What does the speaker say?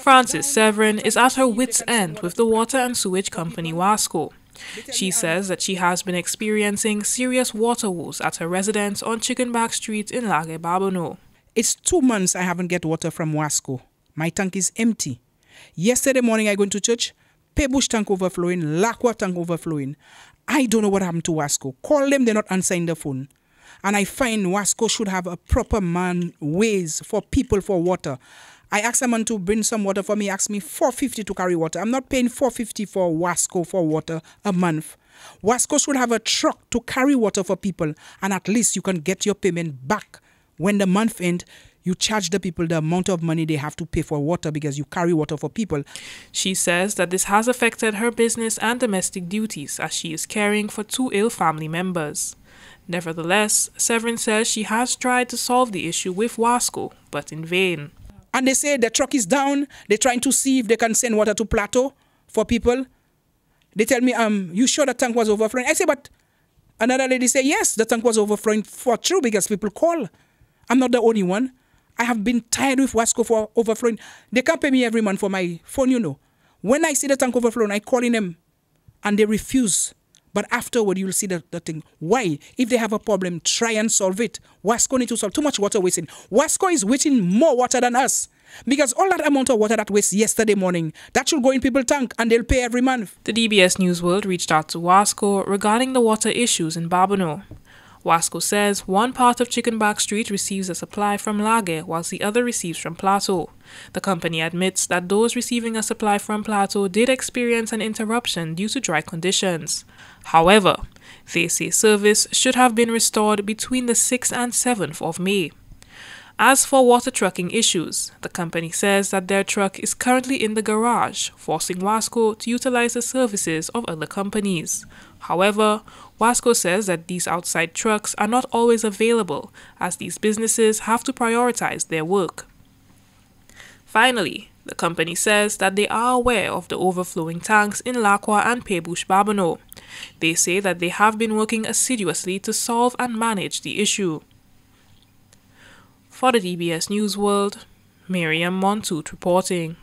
Frances Severin is at her wits' end with the water and sewage company Wasco. She says that she has been experiencing serious water woes at her residence on Chicken Back Street in La Guerre Babonneau. It's 2 months I haven't get water from Wasco. My tank is empty. Yesterday morning I went to church, Pebush tank overflowing, Lakwa tank overflowing. I don't know what happened to Wasco. Call them, they're not answering the phone. And I find Wasco should have a proper man ways for people for water. I asked someone to bring some water for me, asked me $4.50 to carry water. I'm not paying $4.50 for Wasco for water a month. Wasco should have a truck to carry water for people, and at least you can get your payment back. When the month ends, you charge the people the amount of money they have to pay for water because you carry water for people. She says that this has affected her business and domestic duties as she is caring for 2 ill family members. Nevertheless, Severin says she has tried to solve the issue with Wasco, but in vain. And they say the truck is down. They're trying to see if they can send water to Plateau for people. They tell me, you sure the tank was overflowing? I say, but another lady say, yes, the tank was overflowing for true because people call. I'm not the only one. I have been tired with Wasco for overflowing. They can't pay me every month for my phone, you know. When I see the tank overflowing, I call in them and they refuse. But afterward, you'll see the thing. Why? If they have a problem, try and solve it. Wasco needs to solve too much water wasting. Wasco is wasting more water than us. Because all that amount of water that was yesterday morning, that should go in people's tank and they'll pay every month. The DBS News World reached out to Wasco regarding the water issues in Babonneau. Wasco says one part of Chicken Back Street receives a supply from Lage whilst the other receives from Plateau. The company admits that those receiving a supply from Plateau did experience an interruption due to dry conditions. However, they say service should have been restored between the 6th and 7th of May. As for water trucking issues, the company says that their truck is currently in the garage, forcing Wasco to utilize the services of other companies. However, Wasco says that these outside trucks are not always available, as these businesses have to prioritize their work. Finally, the company says that they are aware of the overflowing tanks in Lakwa and Pebush Babonneau. They say that they have been working assiduously to solve and manage the issue. For the DBS News World, Miriam Montout reporting.